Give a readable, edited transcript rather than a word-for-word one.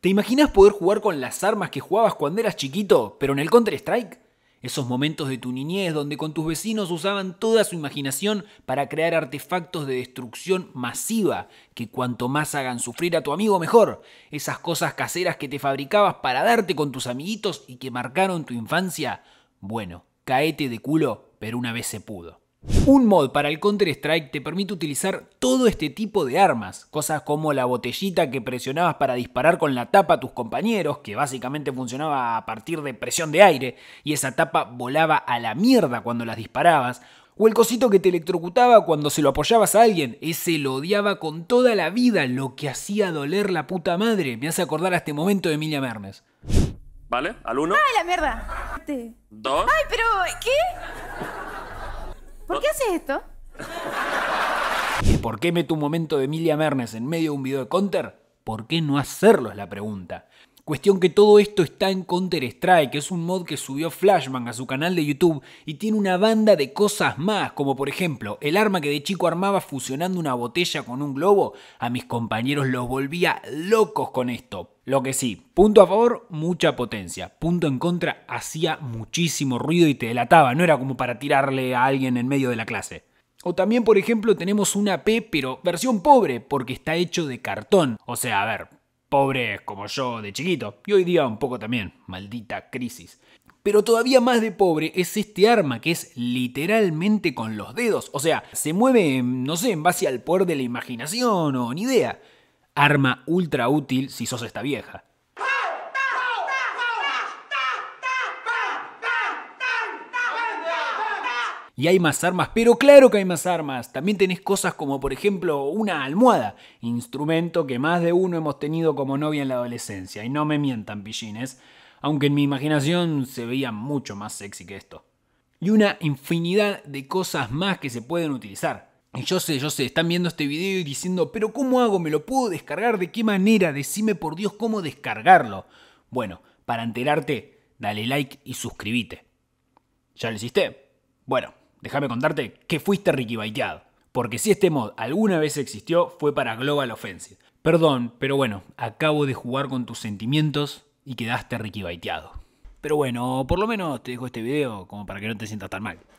¿Te imaginas poder jugar con las armas que jugabas cuando eras chiquito, pero en el Counter-Strike? Esos momentos de tu niñez donde con tus vecinos usaban toda su imaginación para crear artefactos de destrucción masiva, que cuanto más hagan sufrir a tu amigo mejor. Esas cosas caseras que te fabricabas para darte con tus amiguitos y que marcaron tu infancia. Bueno, caete de culo, pero una vez se pudo. Un mod para el Counter-Strike te permite utilizar todo este tipo de armas, cosas como la botellita que presionabas para disparar con la tapa a tus compañeros, que básicamente funcionaba a partir de presión de aire, y esa tapa volaba a la mierda cuando las disparabas, o el cosito que te electrocutaba cuando se lo apoyabas a alguien, ese lo odiaba con toda la vida, lo que hacía doler la puta madre. Me hace acordar a este momento de Emilia Mernes. ¿Vale? Al 1. ¡Ay, la mierda! 2. ¡Ay, pero qué! ¿Por qué haces esto? ¿Por qué meto un momento de Emilia Mernes en medio de un video de Counter? ¿Por qué no hacerlo? Es la pregunta. Cuestión que todo esto está en Counter-Strike, es un mod que subió Flashman a su canal de YouTube y tiene una banda de cosas más, como por ejemplo, el arma que de chico armaba fusionando una botella con un globo, a mis compañeros los volvía locos con esto. Lo que sí, punto a favor, mucha potencia. Punto en contra, hacía muchísimo ruido y te delataba. No era como para tirarle a alguien en medio de la clase. O también, por ejemplo, tenemos una P, pero versión pobre, porque está hecho de cartón. O sea, a ver, pobres como yo de chiquito. Y hoy día un poco también. Maldita crisis. Pero todavía más de pobre es este arma que es literalmente con los dedos. O sea, se mueve, no sé, en base al poder de la imaginación o ni idea. Arma ultra útil si sos esta vieja. Y hay más armas, pero claro que hay más armas. También tenés cosas como, por ejemplo, una almohada. Instrumento que más de uno hemos tenido como novia en la adolescencia. Y no me mientan, pillines. Aunque en mi imaginación se veía mucho más sexy que esto. Y una infinidad de cosas más que se pueden utilizar. Y yo sé, están viendo este video y diciendo, pero ¿cómo hago? ¿Me lo puedo descargar? ¿De qué manera? Decime por Dios cómo descargarlo. Bueno, para enterarte, dale like y suscríbete. ¿Ya lo hiciste? Bueno, déjame contarte que fuiste Ricky Baiteado. Porque si este mod alguna vez existió, fue para Global Offensive. Perdón, pero bueno, acabo de jugar con tus sentimientos y quedaste Ricky Baiteado. Pero bueno, por lo menos te dejo este video como para que no te sientas tan mal.